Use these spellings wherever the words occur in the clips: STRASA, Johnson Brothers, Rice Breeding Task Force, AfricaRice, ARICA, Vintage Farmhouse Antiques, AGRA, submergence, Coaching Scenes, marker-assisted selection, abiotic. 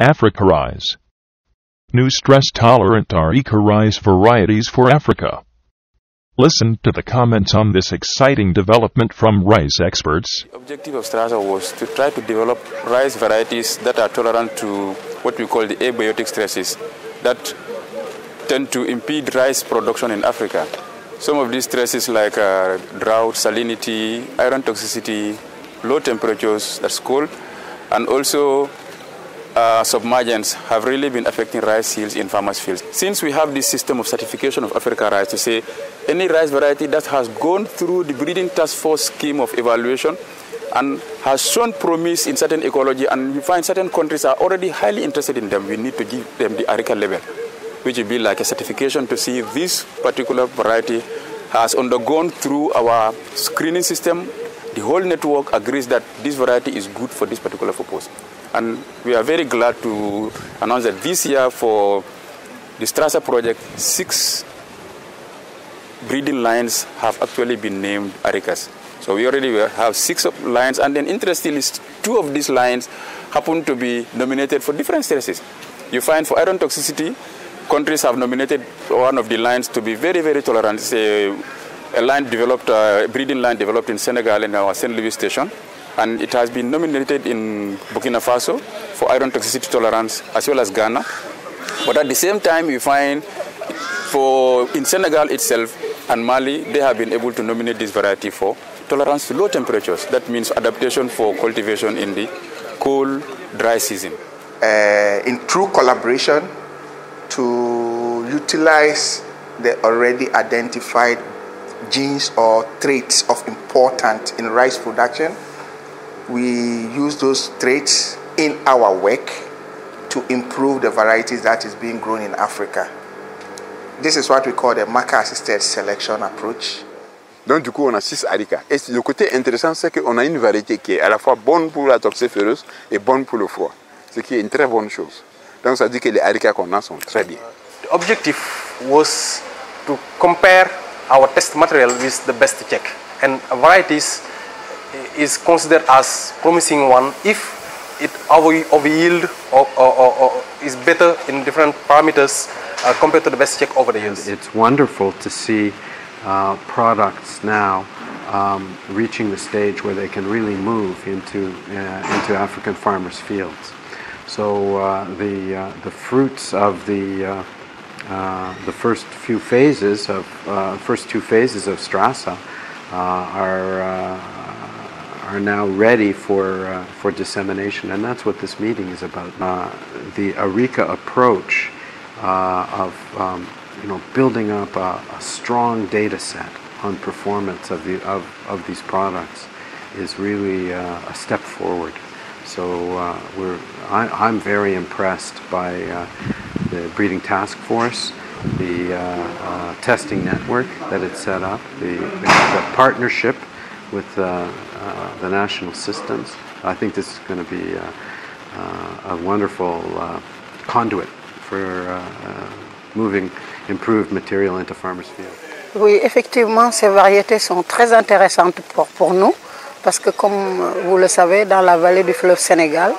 AfricaRice. New stress-tolerant ARICA rice varieties for Africa. Listen to the comments on this exciting development from rice experts. The objective of STRASA was to try to develop rice varieties that are tolerant to what we call the abiotic stresses that tend to impede rice production in Africa. Some of these stresses like drought, salinity, iron toxicity, low temperatures, that's cold, and also submergence have really been affecting rice yields in farmers' fields. Since we have this system of certification of Africa rice to say any rice variety that has gone through the breeding task force scheme of evaluation and has shown promise in certain ecology, and we find certain countries are already highly interested in them, we need to give them the ARICA label, which will be like a certification to see this particular variety has undergone through our screening system. The whole network agrees that this variety is good for this particular purpose. And we are very glad to announce that this year for the STRASA project, 6 breeding lines have actually been named ARICAs. So we already have 6 lines, and then interestingly, 2 of these lines happen to be nominated for different stresses. You find for iron toxicity, countries have nominated one of the lines to be very, very tolerant. Say, a breeding line developed in Senegal in our St. Louis station, and it has been nominated in Burkina Faso for iron toxicity tolerance as well as Ghana. But at the same time, we find in Senegal itself and Mali, they have been able to nominate this variety for tolerance to low temperatures. That means adaptation for cultivation in the cold, dry season. In true collaboration to utilize the already identified genes or traits of importance in rice production, we use those traits in our work to improve the varieties that is being grown in Africa. This is what we call the marker-assisted selection approach. Donc du coup on a 6 ARICA. Et le côté intéressant c'est qu'on a une variété qui est à la fois bonne pour la toxophéreuse et bonne pour le froid, ce qui est une très bonne chose. Donc ça dit que les ARICA qu'on a sont très bien. The objective was to compare our test material with the best check, and varieties is considered as promising one if it over-yield or is better in different parameters compared to the best check over the years. It's wonderful to see products now reaching the stage where they can really move into African farmers' fields. So the fruits of the first two phases of STRASA are now ready for dissemination, and that's what this meeting is about. The ARICA approach of building up a strong data set on performance of these products is really a step forward. So I'm very impressed by the breeding task force, the testing network that it set up, the partnership with the national systems. I think this is going to be a wonderful conduit for moving improved material into farmers' fields. Oui, effectivement, ces variétés sont très intéressantes pour nous. Parce que comme vous le savez, dans la vallée du fleuve Sénégal,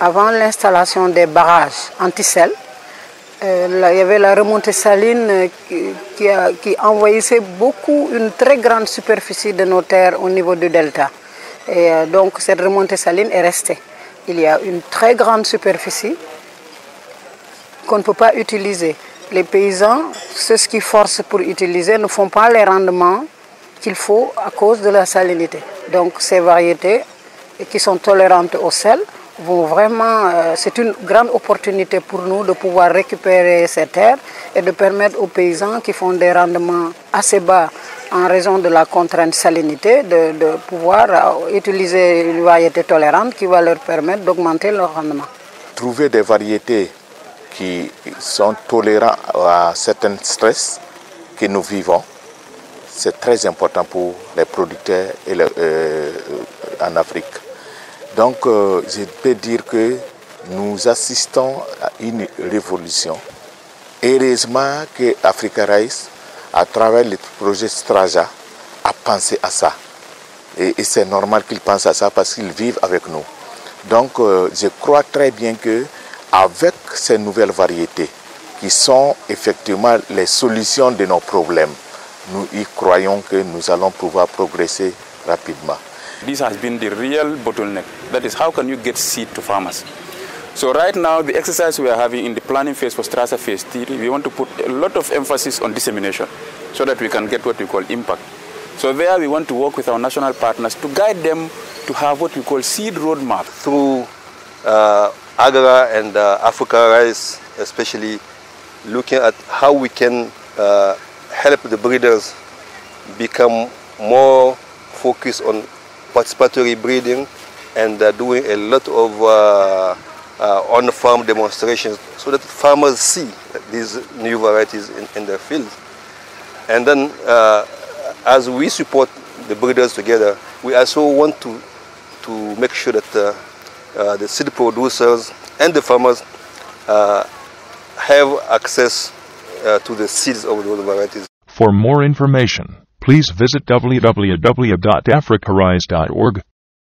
avant l'installation des barrages anti-sel, il y avait la remontée saline qui envahissait une très grande superficie de nos terres au niveau du delta. Et donc cette remontée saline est restée. Il y a une très grande superficie qu'on ne peut pas utiliser. Les paysans, ceux qui forcent pour utiliser, ne font pas les rendements qu'il faut à cause de la salinité. Donc ces variétés qui sont tolérantes au sel vont vraiment, c'est une grande opportunité pour nous de pouvoir récupérer ces terres et de permettre aux paysans qui font des rendements assez bas en raison de la contrainte salinité de pouvoir utiliser une variété tolérante qui va leur permettre d'augmenter leur rendement. Trouver des variétés qui sont tolérantes à certains stress que nous vivons, c'est très important pour les producteurs et en Afrique. Donc je peux dire que nous assistons à une révolution. Heureusement que AfricaRice, à travers le projet STRASA, a pensé à ça. Et c'est normal qu'ils pensent à ça parce qu'ils vivent avec nous. Donc je crois très bien que avec ces nouvelles variétés qui sont effectivement les solutions de nos problèmes. Nous y croyons que nous allons pouvoir progresser rapidement. This has been the real bottleneck. That is, how can you get seed to farmers? So right now, the exercise we are having in the planning phase for STRASA phase 3, we want to put a lot of emphasis on dissemination so that we can get what we call impact. So there we want to work with our national partners to guide them to have what we call seed roadmap. Through AGRA and AfricaRice, especially looking at how we can help the breeders become more focused on participatory breeding and doing a lot of on-farm demonstrations so that farmers see these new varieties in their fields. And then as we support the breeders together, we also want to make sure that the seed producers and the farmers have access to the seeds of those varieties. For more information, please visit www.africarice.org.